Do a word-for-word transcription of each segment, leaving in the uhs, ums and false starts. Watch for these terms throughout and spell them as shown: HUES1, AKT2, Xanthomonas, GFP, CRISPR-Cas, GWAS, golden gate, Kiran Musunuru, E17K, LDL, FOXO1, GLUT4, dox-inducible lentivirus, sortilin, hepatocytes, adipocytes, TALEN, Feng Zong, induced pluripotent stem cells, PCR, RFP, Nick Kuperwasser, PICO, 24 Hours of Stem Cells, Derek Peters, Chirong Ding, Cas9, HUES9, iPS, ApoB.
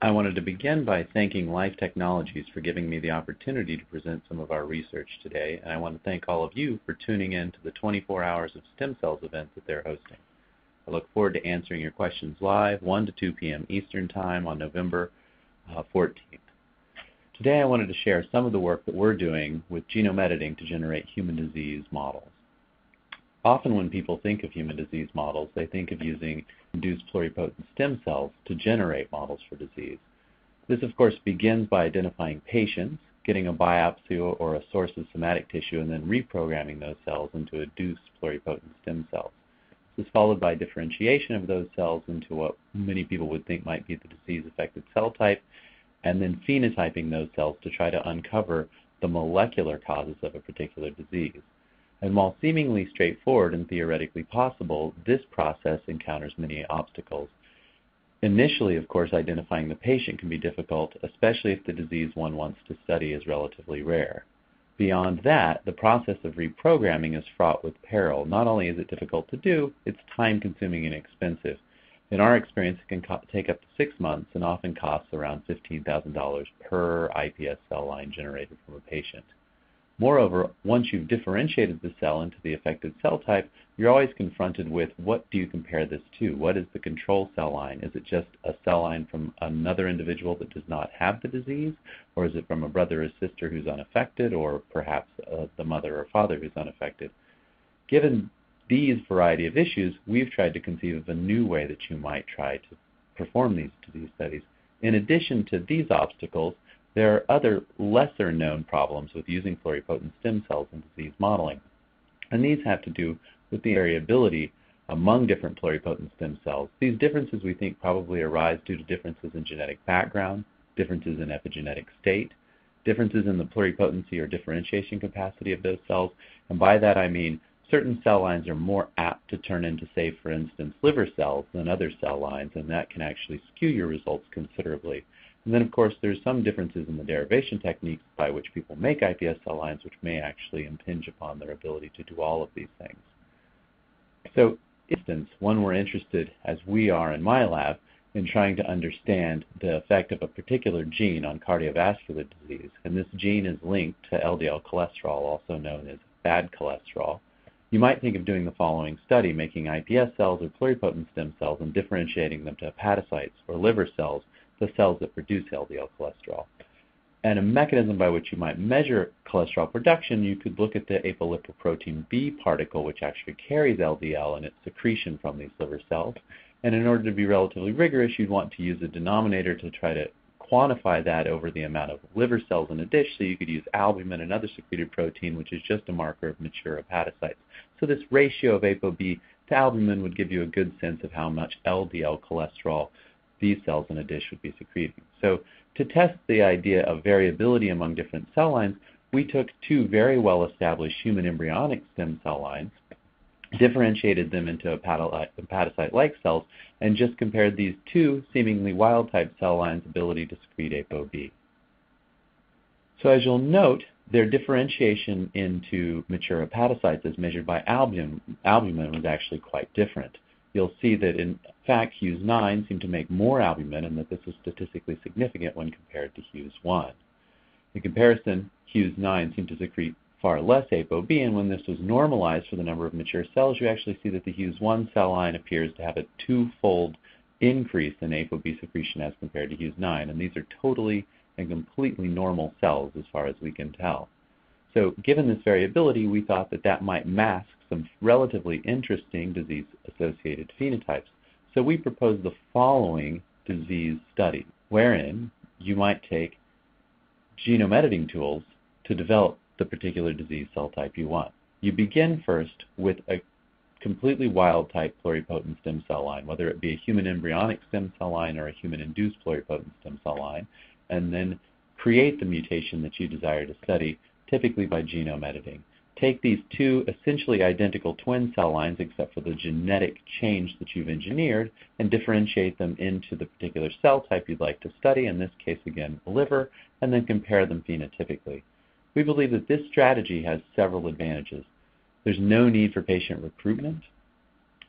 I wanted to begin by thanking Life Technologies for giving me the opportunity to present some of our research today, and I want to thank all of you for tuning in to the twenty-four hours of Stem Cells event that they're hosting. I look forward to answering your questions live, one to two p m Eastern Time on November uh, fourteenth. Today I wanted to share some of the work that we're doing with genome editing to generate human disease models. Often when people think of human disease models, they think of using induced pluripotent stem cells to generate models for disease. This, of course, begins by identifying patients, getting a biopsy or a source of somatic tissue, and then reprogramming those cells into induced pluripotent stem cells. This is followed by differentiation of those cells into what many people would think might be the disease-affected cell type, and then phenotyping those cells to try to uncover the molecular causes of a particular disease. And while seemingly straightforward and theoretically possible, this process encounters many obstacles. Initially, of course, identifying the patient can be difficult, especially if the disease one wants to study is relatively rare. Beyond that, the process of reprogramming is fraught with peril. Not only is it difficult to do, it's time-consuming and expensive. In our experience, it can take up to six months and often costs around fifteen thousand dollars per I P S cell line generated from a patient. Moreover, once you've differentiated the cell into the affected cell type, you're always confronted with what do you compare this to? What is the control cell line? Is it just a cell line from another individual that does not have the disease? Or is it from a brother or sister who's unaffected, or perhaps uh, the mother or father who's unaffected? Given these variety of issues, we've tried to conceive of a new way that you might try to perform these disease studies. In addition to these obstacles, there are other lesser-known problems with using pluripotent stem cells in disease modeling, and these have to do with the variability among different pluripotent stem cells. These differences, we think, probably arise due to differences in genetic background, differences in epigenetic state, differences in the pluripotency or differentiation capacity of those cells, and by that I mean certain cell lines are more apt to turn into, say, for instance, liver cells than other cell lines, and that can actually skew your results considerably. And then, of course, there's some differences in the derivation techniques by which people make I P S cell lines, which may actually impinge upon their ability to do all of these things. So, for instance, one we're interested, as we are in my lab, in trying to understand the effect of a particular gene on cardiovascular disease. And this gene is linked to L D L cholesterol, also known as bad cholesterol. You might think of doing the following study, making I P S cells or pluripotent stem cells and differentiating them to hepatocytes or liver cells, the cells that produce L D L cholesterol. And a mechanism by which you might measure cholesterol production, you could look at the apolipoprotein B particle, which actually carries L D L and its secretion from these liver cells. And in order to be relatively rigorous, you'd want to use a denominator to try to quantify that over the amount of liver cells in a dish, so you could use albumin, another secreted protein, which is just a marker of mature hepatocytes. So this ratio of ApoB to albumin would give you a good sense of how much L D L cholesterol these cells in a dish would be secreting. So to test the idea of variability among different cell lines, we took two very well-established human embryonic stem cell lines, differentiated them into hepatocyte-like cells, and just compared these two seemingly wild-type cell lines' ability to secrete ApoB. So as you'll note, their differentiation into mature hepatocytes as measured by albumin, albumin was actually quite different. You'll see that, in fact, H U E S nine seemed to make more albumin and that this was statistically significant when compared to H U E S one. In comparison, H U E S nine seemed to secrete far less ApoB, and when this was normalized for the number of mature cells, you actually see that the H U E S one cell line appears to have a two-fold increase in ApoB secretion as compared to H U E S nine, and these are totally and completely normal cells as far as we can tell. So given this variability, we thought that that might mask some relatively interesting disease-associated phenotypes. So we propose the following disease study, wherein you might take genome editing tools to develop the particular disease cell type you want. You begin first with a completely wild-type pluripotent stem cell line, whether it be a human embryonic stem cell line or a human-induced pluripotent stem cell line, and then create the mutation that you desire to study, typically by genome editing. Take these two essentially identical twin cell lines, except for the genetic change that you've engineered, and differentiate them into the particular cell type you'd like to study, in this case, again, liver, and then compare them phenotypically. We believe that this strategy has several advantages. There's no need for patient recruitment.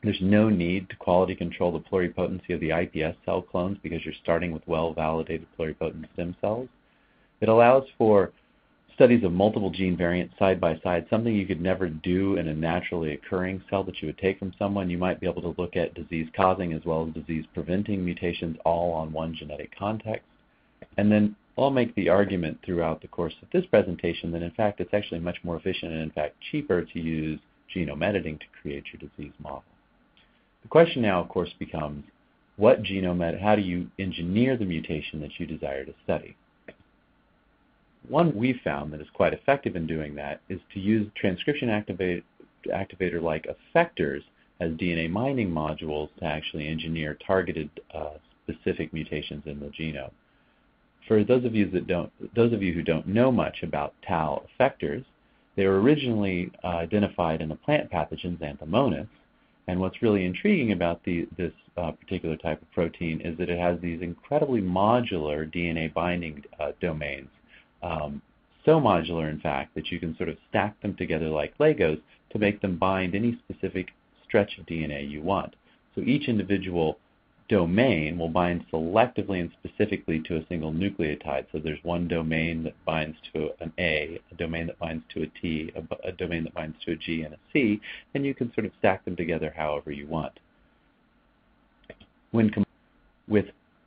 There's no need to quality control the pluripotency of the I P S cell clones because you're starting with well-validated pluripotent stem cells. It allows for studies of multiple gene variants side by side, something you could never do in a naturally occurring cell that you would take from someone. You might be able to look at disease-causing as well as disease-preventing mutations all on one genetic context. And then I'll make the argument throughout the course of this presentation that, in fact, it's actually much more efficient and, in fact, cheaper to use genome editing to create your disease model. The question now, of course, becomes what genome edit, how do you engineer the mutation that you desire to study? One we've found that is quite effective in doing that is to use transcription activator, activator-like effectors as D N A mining modules to actually engineer targeted uh, specific mutations in the genome. For those of you that don't, those of you who don't know much about T A L effectors, they were originally uh, identified in a plant pathogen, Xanthomonas. And what's really intriguing about the, this uh, particular type of protein is that it has these incredibly modular D N A binding uh, domains, um, so modular, in fact, that you can sort of stack them together like Legos to make them bind any specific stretch of D N A you want. So each individual domain will bind selectively and specifically to a single nucleotide. So there's one domain that binds to an A, a domain that binds to a T, a, a domain that binds to a G and a C, and you can sort of stack them together however you want. When combined with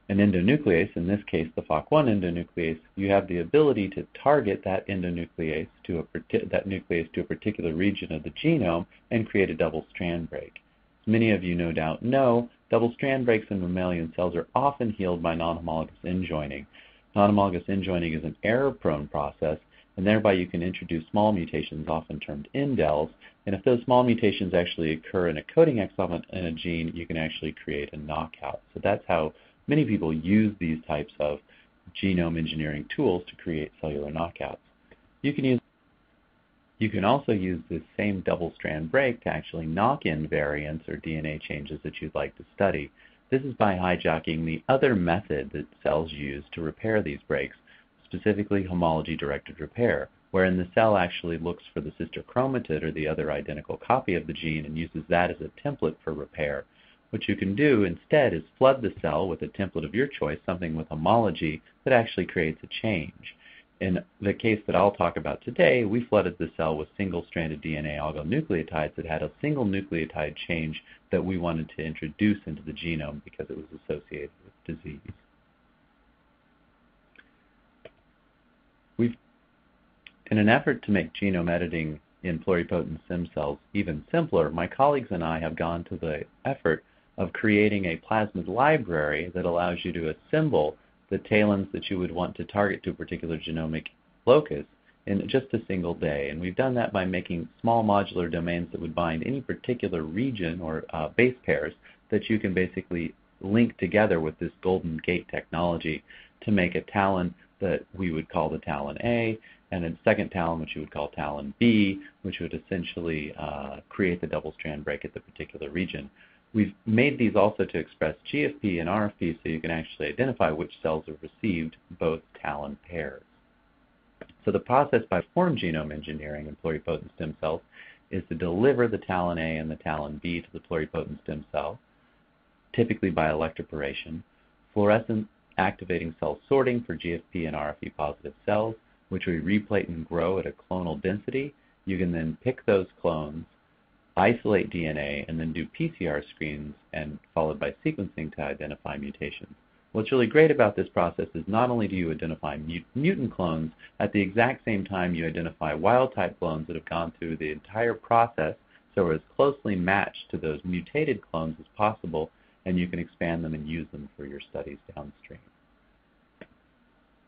an endonuclease, in this case the F O X O one endonuclease, you have the ability to target that endonuclease to a that nuclease to a particular region of the genome and create a double strand break. Many of you no doubt know double strand breaks in mammalian cells are often healed by non-homologous enjoining. Non-homologous enjoining is an error-prone process, and thereby you can introduce small mutations, often termed indels, and if those small mutations actually occur in a coding exon in a gene, you can actually create a knockout. So that's how many people use these types of genome engineering tools to create cellular knockouts. You can use You can also use this same double-strand break to actually knock in variants or D N A changes that you'd like to study. This is by hijacking the other method that cells use to repair these breaks, specifically homology-directed repair, wherein the cell actually looks for the sister chromatid or the other identical copy of the gene and uses that as a template for repair. What you can do instead is flood the cell with a template of your choice, something with homology that actually creates a change. In the case that I'll talk about today, we flooded the cell with single-stranded D N A oligonucleotides that had a single nucleotide change that we wanted to introduce into the genome because it was associated with disease. We've, in an effort to make genome editing in pluripotent stem cells even simpler, my colleagues and I have gone to the effort of creating a plasmid library that allows you to assemble the TALENs that you would want to target to a particular genomic locus in just a single day. And we've done that by making small modular domains that would bind any particular region or uh, base pairs that you can basically link together with this golden gate technology to make a TALEN that we would call the TALEN A, and a second TALEN which you would call TALEN B, which would essentially uh, create the double strand break at the particular region. We've made these also to express G F P and R F P so you can actually identify which cells have received both TALEN pairs. So the process by form genome engineering in pluripotent stem cells is to deliver the TALEN A and the TALEN B to the pluripotent stem cell, typically by electroporation, fluorescent activating cell sorting for G F P and R F P positive cells, which we replate and grow at a clonal density. You can then pick those clones, isolate D N A, and then do P C R screens and followed by sequencing to identify mutations. What's really great about this process is not only do you identify mut mutant clones, at the exact same time you identify wild-type clones that have gone through the entire process so are as closely matched to those mutated clones as possible, and you can expand them and use them for your studies downstream.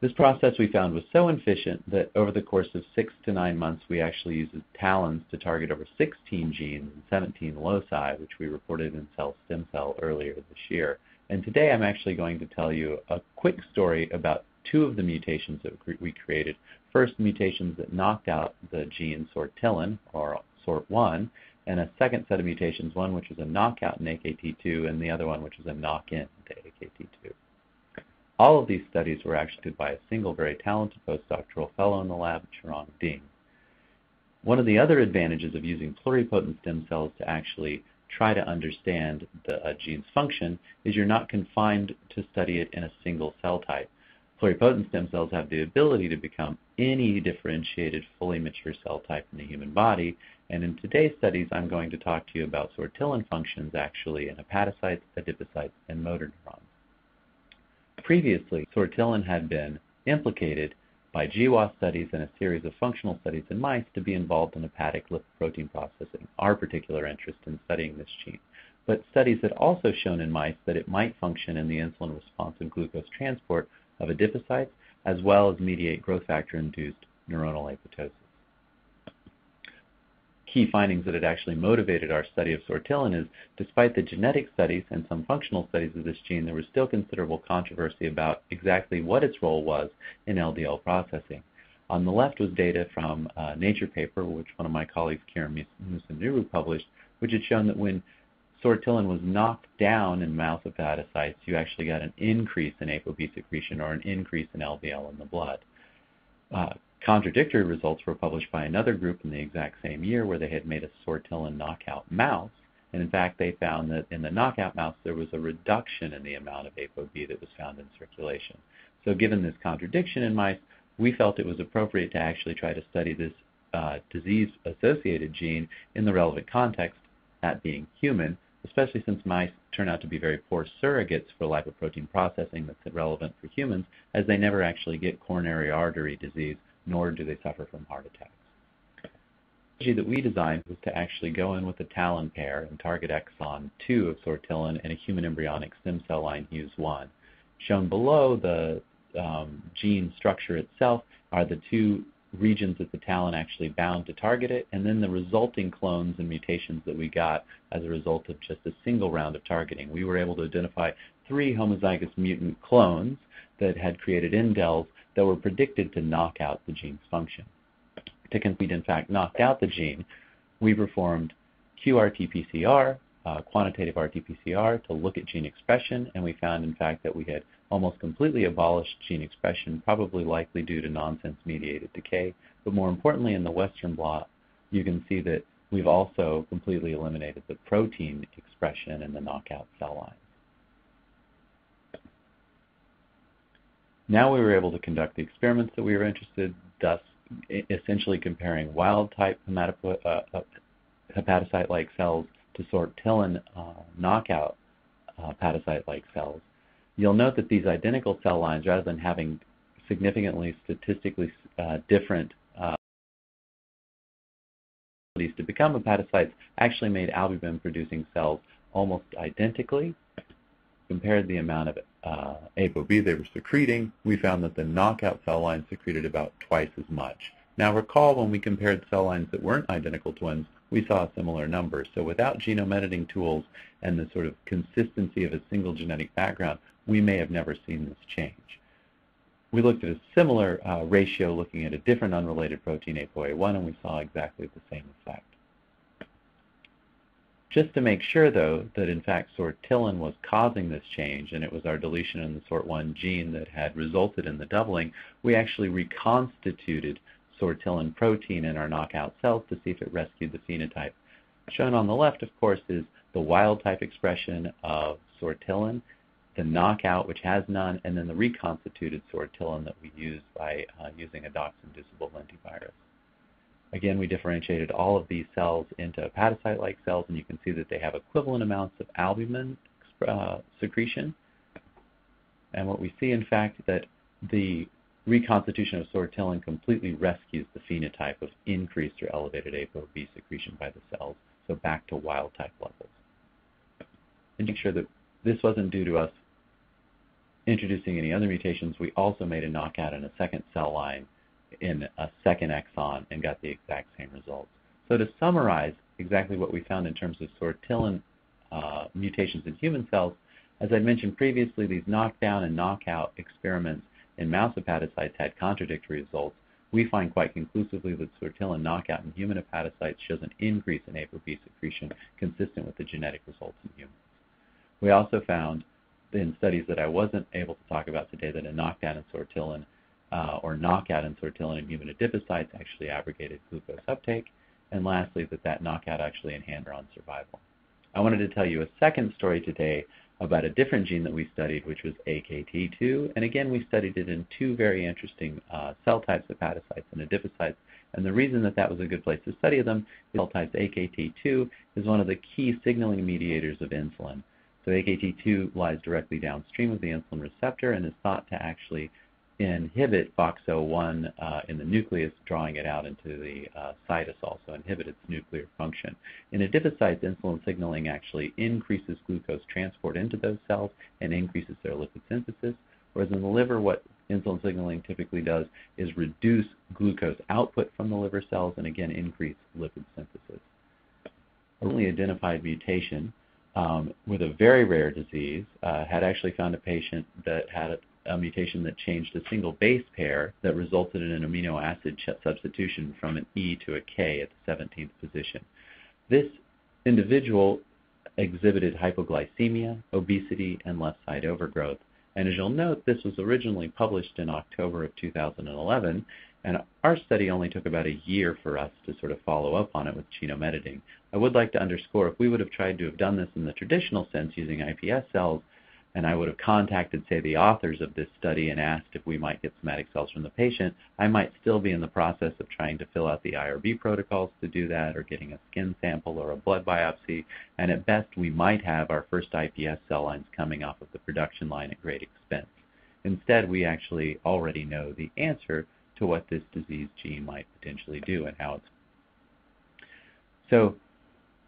This process we found was so efficient that over the course of six to nine months we actually used TALENs to target over sixteen genes and seventeen loci, which we reported in Cell Stem Cell earlier this year. And today I'm actually going to tell you a quick story about two of the mutations that we created. First, mutations that knocked out the gene sortilin, or sort one, and a second set of mutations, one which was a knockout in A K T two and the other one which was a knock-in to A K T two. All of these studies were actually done by a single very talented postdoctoral fellow in the lab, Chirong Ding. One of the other advantages of using pluripotent stem cells to actually try to understand the uh, gene's function is you're not confined to study it in a single cell type. Pluripotent stem cells have the ability to become any differentiated, fully mature cell type in the human body. And in today's studies, I'm going to talk to you about sortilin functions, actually, in hepatocytes, adipocytes, and motor neurons. Previously, sortilin had been implicated by G W A S studies and a series of functional studies in mice to be involved in hepatic lipoprotein processing, our particular interest in studying this gene. But studies had also shown in mice that it might function in the insulin-responsive glucose transport of adipocytes, as well as mediate growth factor-induced neuronal apoptosis. Key findings that had actually motivated our study of sortilin is, despite the genetic studies and some functional studies of this gene, there was still considerable controversy about exactly what its role was in L D L processing. On the left was data from a Nature paper, which one of my colleagues, Kiran Musunuru, published, which had shown that when sortilin was knocked down in mouse hepatocytes, you actually got an increase in ApoB secretion or an increase in L D L in the blood. Uh, contradictory results were published by another group in the exact same year where they had made a sortilin knockout mouse, and in fact they found that in the knockout mouse there was a reduction in the amount of ApoB that was found in circulation. So given this contradiction in mice, we felt it was appropriate to actually try to study this uh, disease-associated gene in the relevant context, that being human, especially since mice turn out to be very poor surrogates for lipoprotein processing that's relevant for humans, as they never actually get coronary artery disease, nor do they suffer from heart attacks. The strategy that we designed was to actually go in with a TALEN pair and target exon two of sortilin in a human embryonic stem cell line H U E S one. Shown below the um, gene structure itself are the two regions that the TALEN actually bound to target it, and then the resulting clones and mutations that we got as a result of just a single round of targeting. We were able to identify three homozygous mutant clones that had created indels that were predicted to knock out the gene's function. To complete, in fact, knocked out the gene, we performed Q R T P C R, uh, quantitative R T P C R, to look at gene expression, and we found, in fact, that we had almost completely abolished gene expression, probably likely due to nonsense-mediated decay. But more importantly, in the Western blot, you can see that we've also completely eliminated the protein expression in the knockout cell line. Now we were able to conduct the experiments that we were interested, thus essentially comparing wild-type uh, hepatocyte-like cells to sortilin uh, knockout uh, hepatocyte-like cells. You'll note that these identical cell lines, rather than having significantly statistically uh, different uh, abilities to become hepatocytes, actually made albumin-producing cells almost identically. Compared the amount of uh, ApoB they were secreting, we found that the knockout cell line secreted about twice as much. Now recall, when we compared cell lines that weren't identical twins, we saw a similar number. So without genome editing tools and the sort of consistency of a single genetic background, we may have never seen this change. We looked at a similar uh, ratio looking at a different unrelated protein, ApoA one, and we saw exactly the same effect. Just to make sure, though, that in fact sortilin was causing this change, and it was our deletion in the sort one gene that had resulted in the doubling, we actually reconstituted sortilin protein in our knockout cells to see if it rescued the phenotype. Shown on the left, of course, is the wild-type expression of sortilin, the knockout, which has none, and then the reconstituted sortilin that we used by uh, using a dox-inducible lentivirus. Again, we differentiated all of these cells into hepatocyte-like cells, and you can see that they have equivalent amounts of albumin uh, secretion. And what we see, in fact, that the reconstitution of sortilin completely rescues the phenotype of increased or elevated ApoB secretion by the cells, so back to wild-type levels. And to make sure that this wasn't due to us introducing any other mutations, we also made a knockout in a second cell line in a second exon and got the exact same results. So to summarize exactly what we found in terms of sortilin uh, mutations in human cells, as I mentioned previously, these knockdown and knockout experiments in mouse hepatocytes had contradictory results. We find quite conclusively that sortilin knockout in human hepatocytes shows an increase in ApoB secretion consistent with the genetic results in humans. We also found in studies that I wasn't able to talk about today that a knockdown in sortilin Uh, or knockout in sortilin in human adipocytes actually abrogated glucose uptake, and lastly, that that knockout actually enhanced on survival. I wanted to tell you a second story today about a different gene that we studied, which was A K T two. And again, we studied it in two very interesting uh, cell types, hepatocytes and adipocytes. And the reason that that was a good place to study them is cell type A K T two is one of the key signaling mediators of insulin. So A K T two lies directly downstream of the insulin receptor and is thought to actually inhibit FOXO one uh, in the nucleus, drawing it out into the uh, cytosol, also inhibit its nuclear function. In adipocytes, insulin signaling actually increases glucose transport into those cells and increases their lipid synthesis, whereas in the liver, what insulin signaling typically does is reduce glucose output from the liver cells and, again, increase lipid synthesis. A recently identified mutation um, with a very rare disease uh, had actually found a patient that had a a mutation that changed a single base pair that resulted in an amino acid substitution from an E to a K at the seventeenth position. This individual exhibited hypoglycemia, obesity, and left side overgrowth. And as you'll note, this was originally published in October of two thousand eleven, and our study only took about a year for us to sort of follow up on it with genome editing. I would like to underscore, if we would have tried to have done this in the traditional sense using iPS cells, and I would have contacted, say, the authors of this study and asked if we might get somatic cells from the patient, I might still be in the process of trying to fill out the I R B protocols to do that, or getting a skin sample or a blood biopsy. And at best, we might have our first iPS cell lines coming off of the production line at great expense. Instead, we actually already know the answer to what this disease gene might potentially do and how it's. So,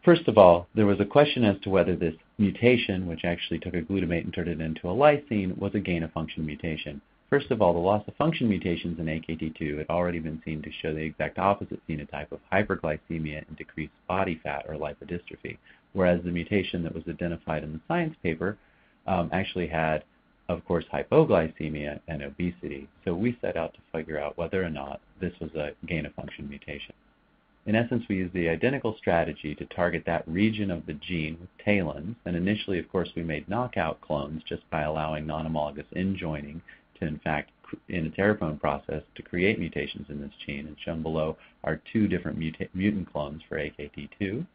first of all, there was a question as to whether this mutation, which actually took a glutamate and turned it into a lysine, was a gain-of-function mutation. First of all, the loss-of-function mutations in A K T two had already been seen to show the exact opposite phenotype of hyperglycemia and decreased body fat or lipodystrophy, whereas the mutation that was identified in the science paper um, actually had, of course, hypoglycemia and obesity. So we set out to figure out whether or not this was a gain-of-function mutation. In essence, we used the identical strategy to target that region of the gene with TALENs, and initially, of course, we made knockout clones just by allowing non-homologous end-joining to, in fact, in a interferon process to create mutations in this gene, and shown below are two different muta mutant clones for A K T two.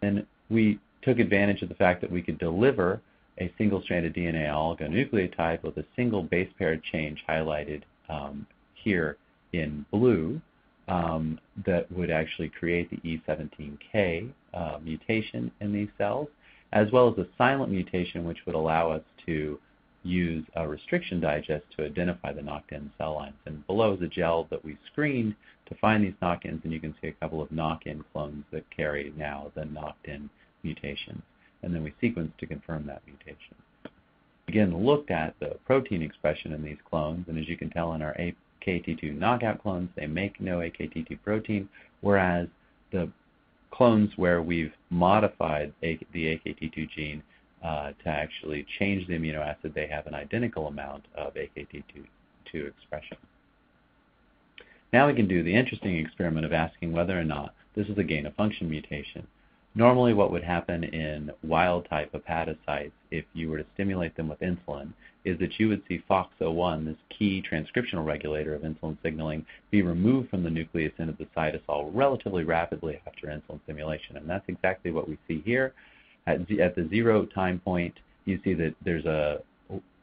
And we took advantage of the fact that we could deliver a single-stranded D N A oligonucleotide with a single base pair change highlighted um, here in blue, Um, that would actually create the E seventeen K uh, mutation in these cells, as well as a silent mutation which would allow us to use a restriction digest to identify the knocked-in cell lines. And below is a gel that we screened to find these knock-ins, and you can see a couple of knock-in clones that carry now the knocked-in mutations. And then we sequenced to confirm that mutation. Again, looked at the protein expression in these clones, and as you can tell in our A P A K T two knockout clones, they make no A K T two protein, whereas the clones where we've modified the A K T two gene uh, to actually change the amino acid, they have an identical amount of A K T two expression. Now we can do the interesting experiment of asking whether or not this is a gain-of-function mutation. Normally what would happen in wild-type hepatocytes, if you were to stimulate them with insulin, is that you would see FOXO one, this key transcriptional regulator of insulin signaling, be removed from the nucleus into the cytosol relatively rapidly after insulin stimulation. And that's exactly what we see here. At, at the zero time point, you see that there's a,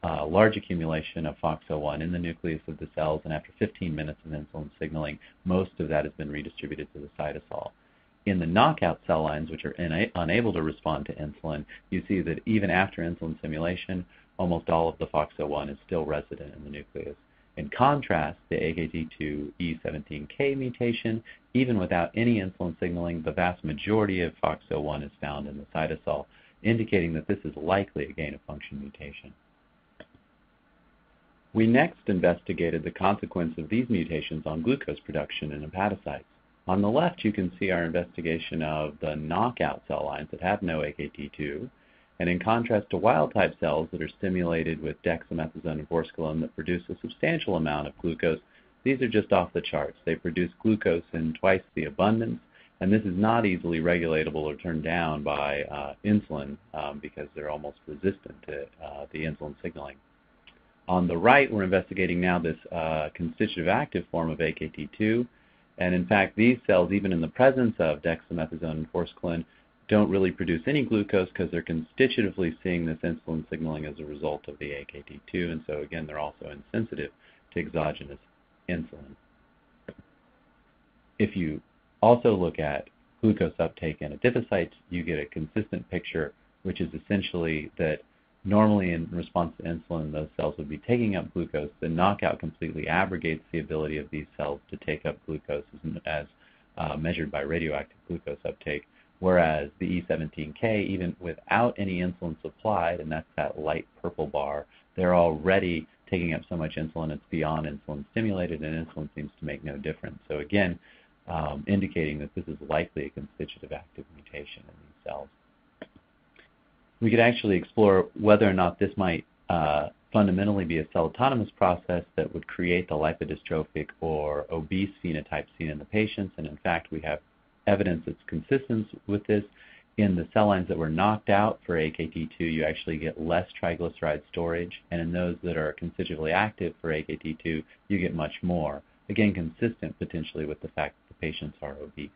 a large accumulation of FOXO one in the nucleus of the cells, and after fifteen minutes of insulin signaling, most of that has been redistributed to the cytosol. In the knockout cell lines, which are unable to respond to insulin, you see that even after insulin stimulation, almost all of the FOXO one is still resident in the nucleus. In contrast, the A K T two E seventeen K mutation, even without any insulin signaling, the vast majority of FOXO one is found in the cytosol, indicating that this is likely a gain-of-function mutation. We next investigated the consequence of these mutations on glucose production in hepatocytes. On the left, you can see our investigation of the knockout cell lines that have no A K T two, and in contrast to wild-type cells that are stimulated with dexamethasone and borsculin that produce a substantial amount of glucose, these are just off the charts. They produce glucose in twice the abundance, and this is not easily regulatable or turned down by uh, insulin um, because they're almost resistant to uh, the insulin signaling. On the right, we're investigating now this uh, constitutive active form of A K T two, and in fact, these cells, even in the presence of dexamethasone and borsculin, don't really produce any glucose because they're constitutively seeing this insulin signaling as a result of the A K T two, and so again they're also insensitive to exogenous insulin. If you also look at glucose uptake in adipocytes, you get a consistent picture, which is essentially that normally in response to insulin those cells would be taking up glucose. The knockout completely abrogates the ability of these cells to take up glucose as uh, measured by radioactive glucose uptake, whereas the E seventeen K, even without any insulin supplied, and that's that light purple bar, they're already taking up so much insulin it's beyond insulin stimulated, and insulin seems to make no difference. So again, um, indicating that this is likely a constitutive active mutation in these cells. We could actually explore whether or not this might uh, fundamentally be a cell autonomous process that would create the lipodystrophic or obese phenotype seen in the patients, and in fact we have evidence that's consistent with this. In the cell lines that were knocked out for A K T two, you actually get less triglyceride storage, and in those that are constitutively active for A K T two, you get much more, again consistent potentially with the fact that the patients are obese.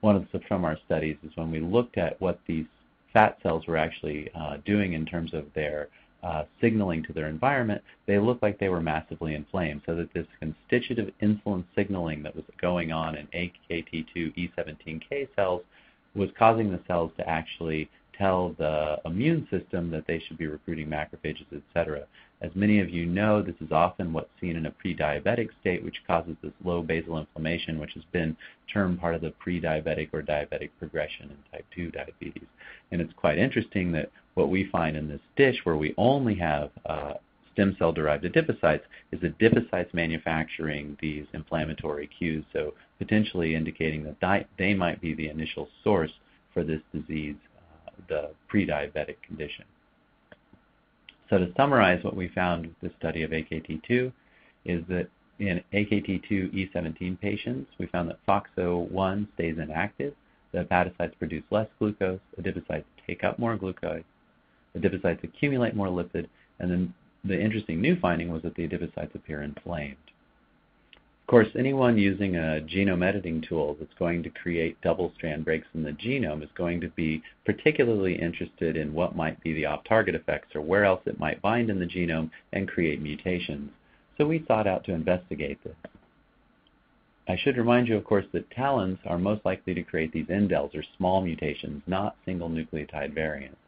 One of the from our studies is when we looked at what these fat cells were actually uh, doing in terms of their uh, signaling to their environment, they looked like they were massively inflamed, so that this constitutive insulin signaling that was going on in A K T two E seventeen K cells was causing the cells to actually tell the immune system that they should be recruiting macrophages, et cetera. As many of you know, this is often what's seen in a pre-diabetic state, which causes this low basal inflammation, which has been termed part of the pre-diabetic or diabetic progression in type two diabetes. And it's quite interesting that what we find in this dish, where we only have uh, stem cell-derived adipocytes, is adipocytes manufacturing these inflammatory cues, so potentially indicating that they might be the initial source for this disease, the pre-diabetic condition. So to summarize what we found with this study of A K T two is that in A K T two E seventeen patients, we found that FOXO one stays inactive, the hepatocytes produce less glucose, adipocytes take up more glucose, adipocytes accumulate more lipid, and then the interesting new finding was that the adipocytes appear inflamed. Of course, anyone using a genome editing tool that's going to create double-strand breaks in the genome is going to be particularly interested in what might be the off-target effects or where else it might bind in the genome and create mutations. So we sought out to investigate this. I should remind you, of course, that TALENs are most likely to create these indels or small mutations, not single nucleotide variants.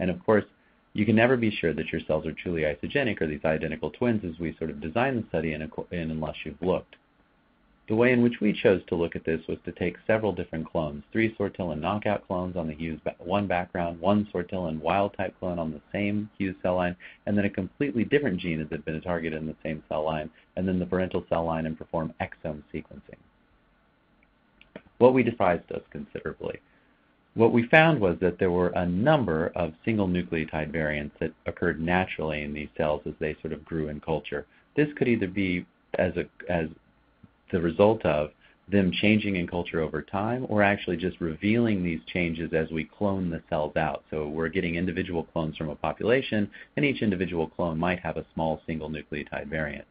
And of course, you can never be sure that your cells are truly isogenic or these identical twins as we sort of designed the study in, a, in unless you've looked. The way in which we chose to look at this was to take several different clones, three sortilin knockout clones on the H U E S one background, one sortilin wild-type clone on the same H U E S cell line, and then a completely different gene that had been targeted in the same cell line, and then the parental cell line, and perform exome sequencing. What we despised us considerably. What we found was that there were a number of single nucleotide variants that occurred naturally in these cells as they sort of grew in culture. This could either be as, a, as the result of them changing in culture over time, or actually just revealing these changes as we clone the cells out. So we're getting individual clones from a population, and each individual clone might have a small single nucleotide variant.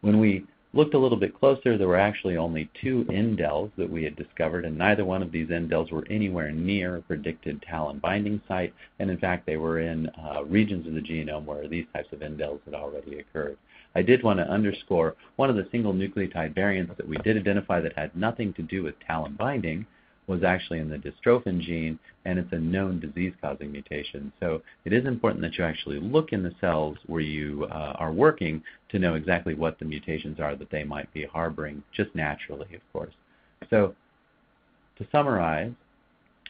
When we looked a little bit closer, there were actually only two indels that we had discovered, and neither one of these indels were anywhere near a predicted TALEN binding site, and in fact they were in uh, regions of the genome where these types of indels had already occurred. I did want to underscore one of the single nucleotide variants that we did identify that had nothing to do with TALEN binding was actually in the dystrophin gene, and it's a known disease-causing mutation. So it is important that you actually look in the cells where you uh, are working to know exactly what the mutations are that they might be harboring, just naturally, of course. So to summarize,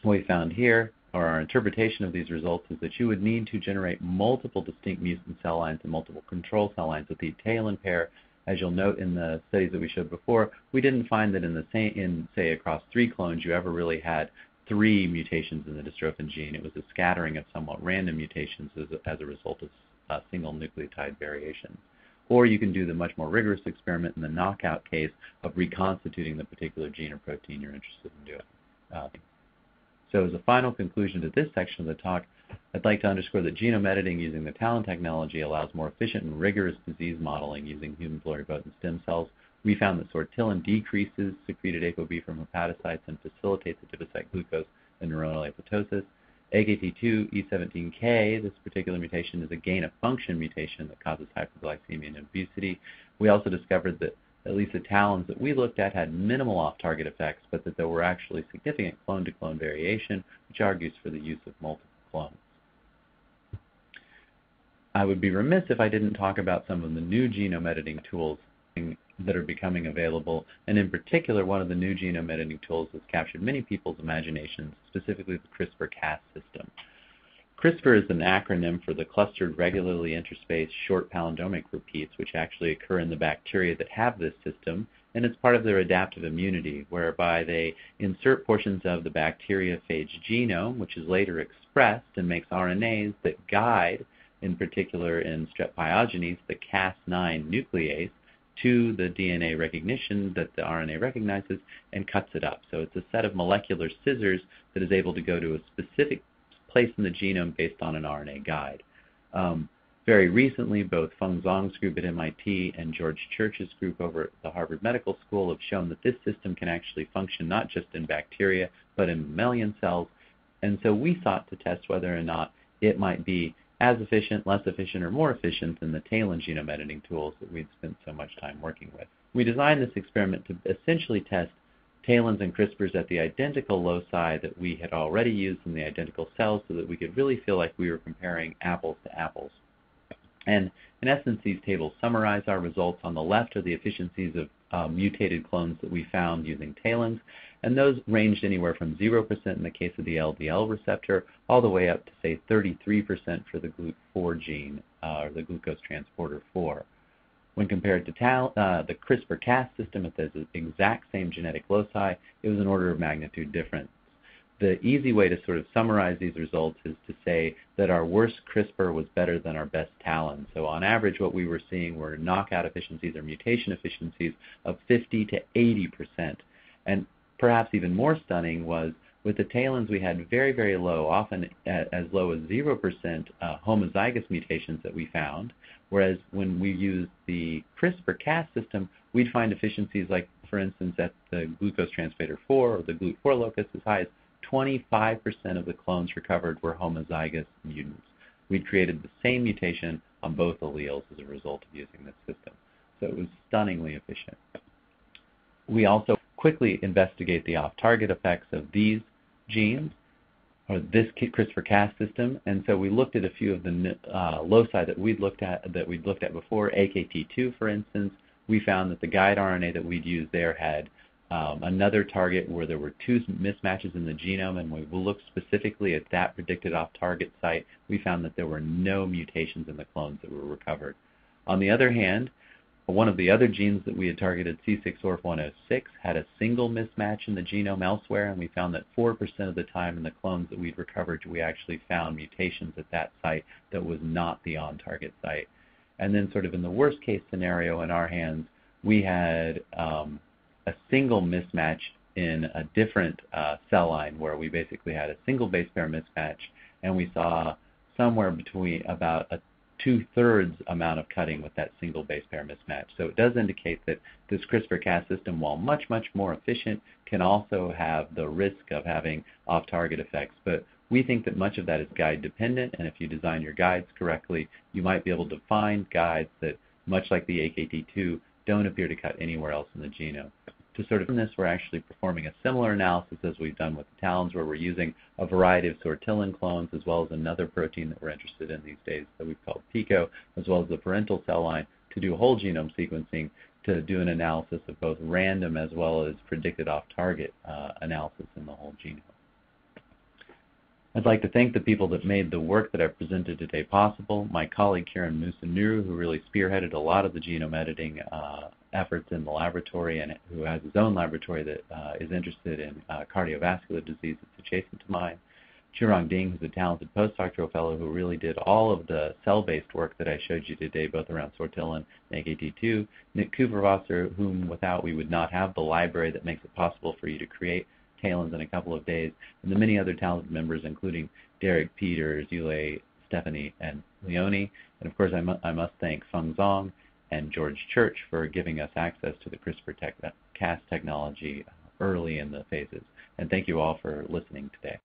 what we found here, or our interpretation of these results, is that you would need to generate multiple distinct mutant cell lines and multiple control cell lines with the TALEN pair. As you'll note in the studies that we showed before, we didn't find that in, the same, in say, across three clones, you ever really had three mutations in the dystrophin gene. It was a scattering of somewhat random mutations as a, as a result of uh, single nucleotide variations. Or you can do the much more rigorous experiment in the knockout case of reconstituting the particular gene or protein you're interested in doing. Uh, so as a final conclusion to this section of the talk, I'd like to underscore that genome editing using the TALEN technology allows more efficient and rigorous disease modeling using human pluripotent stem cells. We found that sortilin decreases secreted ApoB from hepatocytes and facilitates adipocyte glucose and neuronal apoptosis. A K T two E seventeen K, this particular mutation is a gain-of-function mutation that causes hyperglycemia and obesity. We also discovered that at least the TALENs that we looked at had minimal off-target effects, but that there were actually significant clone-to-clone variation, which argues for the use of multiple clones. I would be remiss if I didn't talk about some of the new genome editing tools that are becoming available, and in particular, one of the new genome editing tools that's captured many people's imaginations, specifically the CRISPR-Cas system. CRISPR is an acronym for the clustered regularly interspaced short palindromic repeats, which actually occur in the bacteria that have this system, and it's part of their adaptive immunity, whereby they insert portions of the bacteriophage genome, which is later expressed and makes R N As that guide, in particular in strep pyogenes, the Cas nine nuclease, to the D N A recognition that the R N A recognizes and cuts it up. So it's a set of molecular scissors that is able to go to a specific place in the genome based on an R N A guide. Um, very recently, both Feng Zong's group at M I T and George Church's group over at the Harvard Medical School have shown that this system can actually function not just in bacteria, but in mammalian cells. And so we sought to test whether or not it might be as efficient, less efficient, or more efficient than the TALEN genome editing tools that we've spent so much time working with. We designed this experiment to essentially test TALENs and CRISPRs at the identical loci that we had already used in the identical cells so that we could really feel like we were comparing apples to apples. And in essence, these tables summarize our results. On the left are the efficiencies of uh, mutated clones that we found using TALENs, and those ranged anywhere from zero percent in the case of the L D L receptor all the way up to, say, thirty-three percent for the GLUT four gene, uh, or the glucose transporter four. When compared to tal uh, the CRISPR-Cas system at the exact same genetic loci, it was an order of magnitude difference. The easy way to sort of summarize these results is to say that our worst CRISPR was better than our best TALEN. So on average, what we were seeing were knockout efficiencies or mutation efficiencies of fifty to eighty percent. And perhaps even more stunning was with the TALENs, we had very, very low, often as low as zero percent uh, homozygous mutations that we found, whereas when we used the CRISPR-Cas system, we'd find efficiencies like, for instance, at the glucose transporter four or the GLUT four locus as high as twenty-five percent of the clones recovered were homozygous mutants. We'd created the same mutation on both alleles as a result of using this system. So it was stunningly efficient. We also quickly investigate the off-target effects of these genes, or this CRISPR-Cas system, and so we looked at a few of the uh, loci that we'd looked at that we'd looked at before. A K T two, for instance, we found that the guide R N A that we'd used there had Um, another target where there were two mismatches in the genome, and when we looked specifically at that predicted off-target site, we found that there were no mutations in the clones that were recovered. On the other hand, one of the other genes that we had targeted, C six O R F one oh six, had a single mismatch in the genome elsewhere, and we found that four percent of the time in the clones that we'd recovered, we actually found mutations at that site that was not the on-target site. And then sort of in the worst-case scenario in our hands, we had um, a single mismatch in a different uh, cell line where we basically had a single base pair mismatch, and we saw somewhere between about a two-thirds amount of cutting with that single base pair mismatch. So it does indicate that this CRISPR-Cas system, while much, much more efficient, can also have the risk of having off-target effects. But we think that much of that is guide-dependent, and if you design your guides correctly, you might be able to find guides that, much like the A K T two, don't appear to cut anywhere else in the genome. To sort of from this, we're actually performing a similar analysis as we've done with the TALENs, where we're using a variety of sortilin clones as well as another protein that we're interested in these days that we've called PICO, as well as the parental cell line, to do whole genome sequencing to do an analysis of both random as well as predicted off-target uh, analysis in the whole genome. I'd like to thank the people that made the work that I presented today possible. My colleague Kiran Musunuru, who really spearheaded a lot of the genome editing uh, efforts in the laboratory and who has his own laboratory that uh, is interested in uh, cardiovascular disease that's adjacent to mine. Chirong Ding, who's a talented postdoctoral fellow who really did all of the cell-based work that I showed you today, both around sortilin and A K T two. Nick Kuperwasser, whom without we would not have the library that makes it possible for you to create TALENs in a couple of days, and the many other talented members, including Derek Peters, Yule, Stephanie, and Leone. And of course, I, mu I must thank Feng Zong and George Church for giving us access to the CRISPR-Cas technology early in the phases. And thank you all for listening today.